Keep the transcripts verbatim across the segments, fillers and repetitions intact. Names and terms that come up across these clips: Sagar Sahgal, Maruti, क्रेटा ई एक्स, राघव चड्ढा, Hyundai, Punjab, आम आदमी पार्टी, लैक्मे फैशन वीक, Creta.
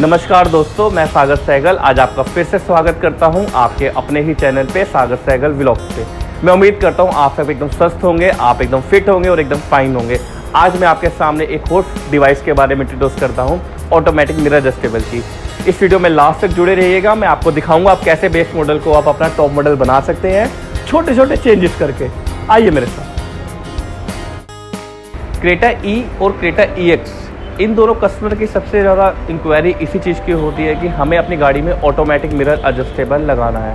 नमस्कार दोस्तों, मैं सागर सहगल आज आपका फिर से स्वागत करता हूं आपके अपने ही चैनल पे सागर सहगल व्लॉग्स पे। मैं उम्मीद करता हूं आप सब एकदम स्वस्थ होंगे, आप एकदम फिट होंगे और एकदम फाइन होंगे। आज मैं आपके सामने एक और डिवाइस के बारे में इंट्रोड्यूस करता हूं, ऑटोमेटिक मिरर एडजस्टेबल की। इस वीडियो में लास्ट तक जुड़े रहिएगा, मैं आपको दिखाऊँगा आप कैसे बेस मॉडल को आप अपना टॉप मॉडल बना सकते हैं छोटे छोटे चेंजेस करके। आइए मेरे साथ। क्रेटा ई और क्रेटा ई एक्स, इन दोनों कस्टमर की सबसे ज़्यादा इंक्वायरी इसी चीज़ की होती है कि हमें अपनी गाड़ी में ऑटोमेटिक मिरर एडजस्टेबल लगाना है।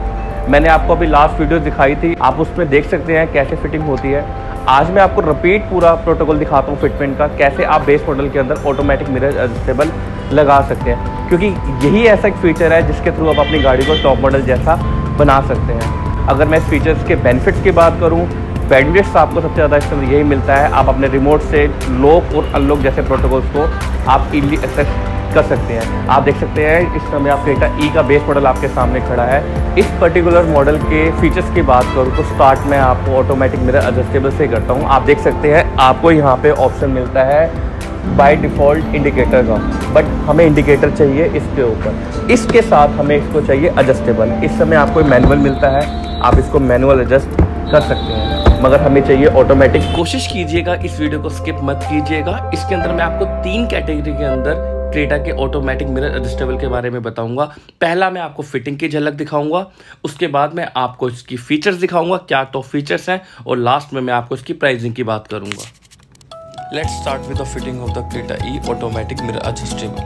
मैंने आपको अभी लास्ट वीडियो दिखाई थी, आप उसमें देख सकते हैं कैसे फिटिंग होती है। आज मैं आपको रिपीट पूरा प्रोटोकॉल दिखाता हूँ फिटमेंट का, कैसे आप बेस मॉडल के अंदर ऑटोमेटिक मिरर एडजस्टेबल लगा सकते हैं, क्योंकि यही ऐसा एक फीचर है जिसके थ्रू आप अपनी गाड़ी को टॉप मॉडल जैसा बना सकते हैं। अगर मैं इस फीचर्स के बेनिफिट्स की बात करूँ, बेनिफिट्स आपको सबसे ज़्यादा इसमें यही मिलता है, आप अपने रिमोट से लॉक और अनलॉक जैसे प्रोटोकॉल्स को आप इजीली एक्सेस कर सकते हैं। आप देख सकते हैं इस समय आप क्रेटा ई का बेस मॉडल आपके सामने खड़ा है। इस पर्टिकुलर मॉडल के फीचर्स की बात करूँ तो स्टार्ट में आपको ऑटोमेटिक मिरर एडजस्टेबल से करता हूँ। आप देख सकते हैं आपको यहाँ पर ऑप्शन मिलता है बाय डिफ़ॉल्ट इंडिकेटर का, बट हमें इंडिकेटर चाहिए इसके ऊपर। इसके साथ हमें इसको चाहिए एडजस्टेबल। इस समय आपको मैनुअल मिलता है, आप इसको मैनुअल एडजस्ट कर सकते हैं, मगर हमें चाहिए ऑटोमेटिक। कोशिश कीजिएगा इस वीडियो को स्किप मत कीजिएगा। इसके अंदर मैं आपको तीन कैटेगरी के अंदर क्रेटा के ऑटोमेटिक मिरर एडजस्टेबल के बारे में बताऊंगा। पहला मैं आपको फिटिंग की झलक दिखाऊंगा, उसके बाद मैं आपको इसकी फीचर्स दिखाऊंगा, क्या टॉप फीचर्स हैं, और लास्ट में मैं आपको इसकी प्राइसिंग की बात करूंगा। Let's start with the fitting of the Creta E automatic mirror adjustable.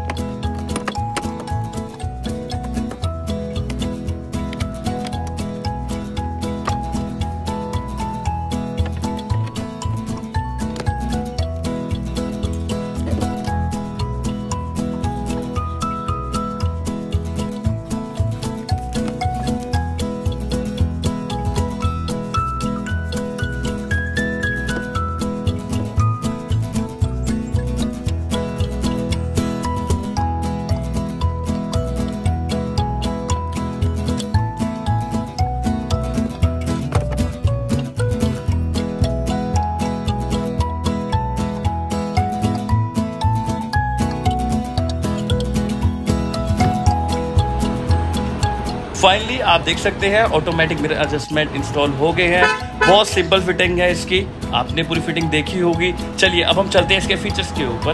Finally आप देख सकते हैं ऑटोमेटिक मिरर एडजस्टमेंट इंस्टॉल हो गए हैं। बहुत सिंपल फिटिंग है इसकी, आपने पूरी फिटिंग देखी होगी। चलिए अब हम चलते हैं इसके फीचर्स के ऊपर।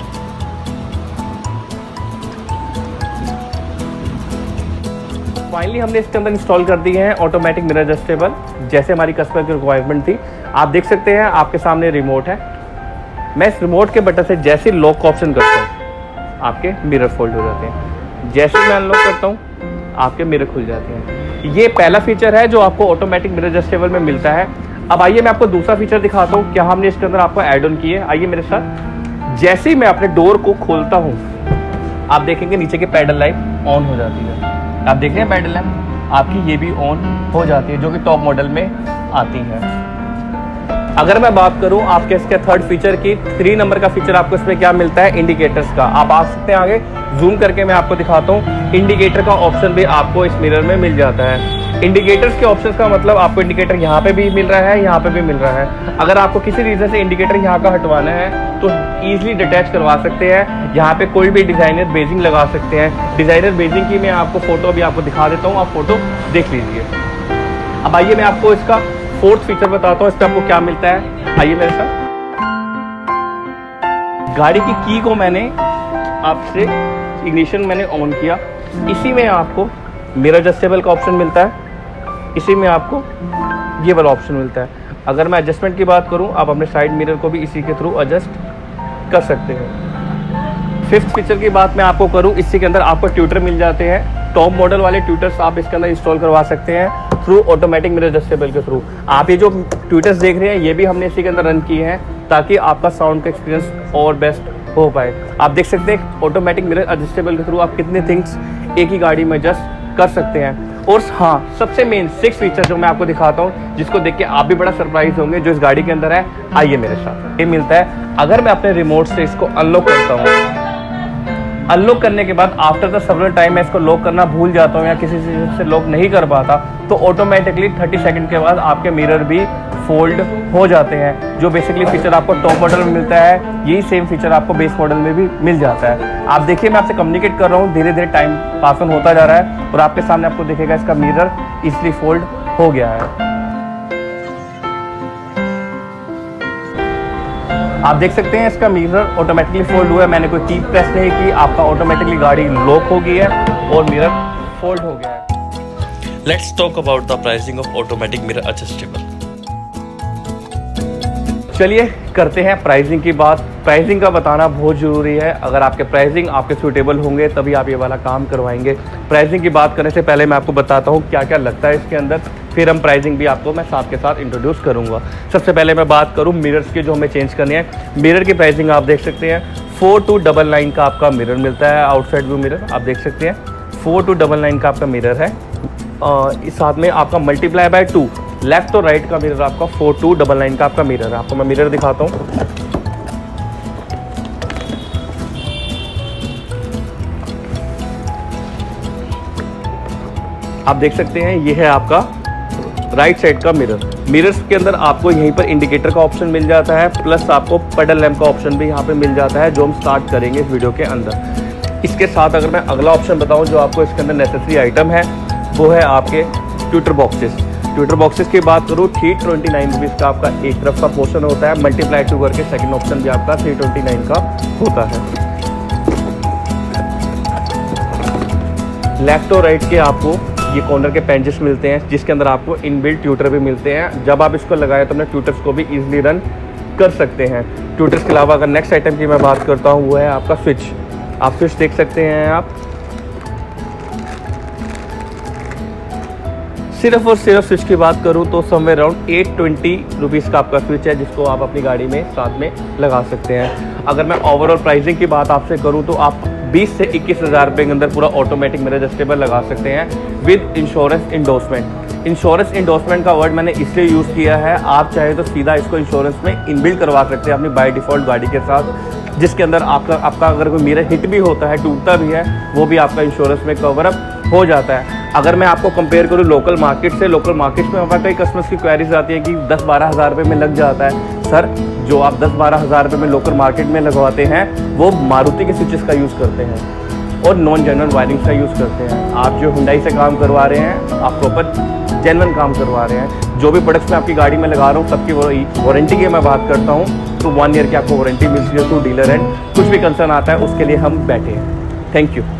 फाइनली हमने इसके अंदर इंस्टॉल कर दिए हैं ऑटोमेटिक मिरर एडजस्टेबल, जैसे हमारी कस्टमर की रिक्वायरमेंट थी। आप देख सकते हैं आपके सामने रिमोट है। मैं इस रिमोट के बटन से जैसे लॉक ऑप्शन करता हूँ आपके मिरर फोल्ड हो जाते हैं, जैसे मैं अनलॉक करता हूँ आपके मिरर खुल जाते हैं। ये पहला फीचर है जो आपको ऑटोमेटिक मिरर एडजस्टेबल में मिलता है। अब आइए मैं आपको दूसरा फीचर दिखाता हूँ क्या हमने इसके अंदर आपको ऐड ऑन किए। आइए मेरे साथ। जैसे ही मैं अपने डोर को खोलता हूँ आप देखेंगे नीचे की पैडल लाइट ऑन हो जाती है। आप देख रहे हैं पैडल लाइट आपकी ये भी ऑन हो जाती है, जो कि टॉप मॉडल में आती है। अगर मैं बात करूँ आपके इसके थर्ड फीचर की, थ्री नंबर का फीचर आपको इसमें क्या मिलता है, इंडिकेटर्स का। आप आ सकते हैं आगे, जूम करके मैं आपको दिखाता हूँ। इंडिकेटर का ऑप्शन भी आपको इस मिरर में मिल जाता है। इंडिकेटर्स के ऑप्शन का मतलब आपको इंडिकेटर यहाँ पे भी मिल रहा है, यहाँ पे भी मिल रहा है। अगर आपको किसी रीजन से इंडिकेटर यहाँ का हटवाना है तो ईजिली डिटैच करवा सकते हैं। यहाँ पे कोई भी डिजाइनर बेजिंग लगा सकते हैं। डिजाइनर बेजिंग की मैं आपको फोटो भी आपको दिखा देता हूँ, आप फोटो देख लीजिए। अब आइए मैं आपको इसका फोर्थ फीचर बताता हूँ, इस पर आपको क्या मिलता है। आइए मेरे साथ। गाड़ी की की को मैंने आपसे इग्निशन मैंने ऑन किया, इसी में आपको मिरर एडजस्टेबल का ऑप्शन मिलता है, इसी में आपको ये वाला ऑप्शन मिलता है। अगर मैं एडजस्टमेंट की बात करूं, आप अपने साइड मिरर को भी इसी के थ्रू एडजस्ट कर सकते हैं। फिफ्थ फीचर की बात मैं आपको करूं, इसी के अंदर आपको ट्यूटर मिल जाते हैं। टॉप मॉडल वाले ट्यूटर्स आप इसके अंदर इंस्टॉल करवा सकते हैं थ्रू ऑटोमेटिक मिरर एडजस्टेबल के थ्रू। आप ये जो ट्यूटर्स देख रहे हैं ये भी हमने इसी के अंदर रन किए हैं, ताकि आपका साउंड का एक्सपीरियंस और बेस्ट हो पाए। आप देख सकते हैं ऑटोमेटिक मिरर एडजस्टेबल के थ्रू आप कितने थिंग्स एक ही गाड़ी में एडजस्ट कर सकते हैं। और हाँ, सबसे मेन सिक्स फीचर जो मैं आपको दिखाता हूँ, जिसको देख के आप भी बड़ा सरप्राइज होंगे, जो इस गाड़ी के अंदर है। आइए मेरे साथ। ये मिलता है, अगर मैं अपने रिमोट से इसको अनलॉक करता हूँ, अनलॉक करने के बाद आफ्टर द सर्वर टाइम मैं इसको लॉक करना भूल जाता हूँ या किसी चीज से लॉक नहीं कर पाता, तो ऑटोमेटिकली थर्टी सेकेंड के बाद आपके मिरर भी फोल्ड हो जाते हैं। जो बेसिकली फीचर आपको टॉप मॉडल में मिलता है यही सेम फीचर आपको बेस मॉडल में भी मिल जाता है। आप देखिए मैं आपसे कम्युनिकेट कर रहा हूँ, धीरे धीरे टाइम पास ऑन होता जा रहा है और आपके सामने आपको देखेगा इसका मिरर इसलिए फोल्ड हो गया है। आप देख सकते हैं इसका मिरर ऑटोमेटिकली फोल्ड हुआ है, मैंने कोई की प्रेस नहीं की, आपका ऑटोमेटिकली गाड़ी लॉक हो गई है और मिरर फोल्ड हो गया है। Let's talk about the pricing of automatic mirror adjustable. चलिए करते हैं प्राइसिंग की बात। प्राइसिंग का बताना बहुत ज़रूरी है, अगर आपके प्राइसिंग आपके सूटेबल होंगे तभी आप ये वाला काम करवाएंगे। प्राइसिंग की बात करने से पहले मैं आपको बताता हूँ क्या क्या लगता है इसके अंदर, फिर हम प्राइसिंग भी आपको मैं साथ के साथ इंट्रोड्यूस करूँगा। सबसे पहले मैं बात करूँ मिरर्स की जो हमें चेंज करने हैं। मिरर की प्राइसिंग आप देख सकते हैं फोर टू डबल नाइन का आपका मिरर मिलता है, आउटसाइड व्यू मिरर आप देख सकते हैं फोर टू डबल नाइन का आपका मिरर है। आ, इस साथ में आपका मल्टीप्लाई बाय टू लेफ्ट और राइट का मिरर आपका फोर टू डबल नाइन का आपका मिरर है। आपको मैं मिरर दिखाता हूँ, आप देख सकते हैं ये है आपका राइट साइड का मिरर। मिरर्स के अंदर आपको यहीं पर इंडिकेटर का ऑप्शन मिल जाता है, प्लस आपको पेडल लैंप का ऑप्शन भी यहाँ पे मिल जाता है जो हम स्टार्ट करेंगे इस वीडियो के अंदर। इसके साथ अगर मैं अगला ऑप्शन बताऊँ जो आपको इसके अंदर नेसेसरी आइटम है वो है आपके ट्विटर बॉक्सेस। ट्विटर बॉक्सेस की बात करूँ थ्री ट्वेंटी नाइन रुपीज़ का आपका एक तरफ का पोर्शन होता है, मल्टीप्लाई टू करके सेकेंड ऑप्शन भी आपका थ्री ट्वेंटी नाइन का होता है। लेफ्ट और राइट के आपको ये कॉर्नर के पेंचेस मिलते हैं जिसके अंदर आपको इनबिल्ट ट्यूटर भी मिलते हैं, जब आप इसको लगाएं तो अपने ट्यूटर्स को भी इजीली रन कर सकते हैं। ट्यूटर्स के अलावा अगर नेक्स्ट आइटम की मैं बात करता हूँ वो है आपका स्विच। आप स्विच देख सकते हैं, आप सिर्फ और सिर्फ स्विच की बात करूँ तो somewhere around eight twenty rupees का आपका स्विच है जिसको आप अपनी गाड़ी में साथ में लगा सकते हैं। अगर मैं ओवरऑल प्राइसिंग की बात आपसे करूँ तो आप बीस से इक्कीस हज़ार रुपये के अंदर पूरा ऑटोमेटिक मिरर एडजस्टेबल लगा सकते हैं with insurance endorsement. Insurance endorsement का वर्ड मैंने इसलिए यूज़ किया है, आप चाहे तो सीधा इसको इंश्योरेंस में इनबिल्ड करवा सकते हैं अपनी बाई डिफ़ॉल्ट गाड़ी के साथ, जिसके अंदर आपका आपका अगर कोई मिरर हिट भी होता है, टूटता भी है, वो भी आपका इंश्योरेंस में कवरअप हो जाता है। अगर मैं आपको कंपेयर करूँ लोकल मार्केट से, लोकल मार्केट में हमारे कई कस्टमर्स की क्वेरीज आती है कि दस बारह हज़ार रुपये में लग जाता है। सर जो आप दस बारह हज़ार रुपये में लोकल मार्केट में लगवाते हैं वो मारुति के स्विचेस का यूज़ करते हैं और नॉन जेन्युइन वायरिंग्स का यूज़ करते हैं। आप जो Hyundai से काम करवा रहे हैं आप प्रॉपर जेन्युइन काम करवा रहे हैं। जो भी प्रोडक्ट्स मैं आपकी गाड़ी में लगा रहा हूँ सबकी वारंटी की मैं बात करता हूँ तो वन ईयर की आपको वारंटी मिलती है टू डीलर एंड कुछ भी कंसर्न आता है उसके लिए हम बैठे हैं। Thank you.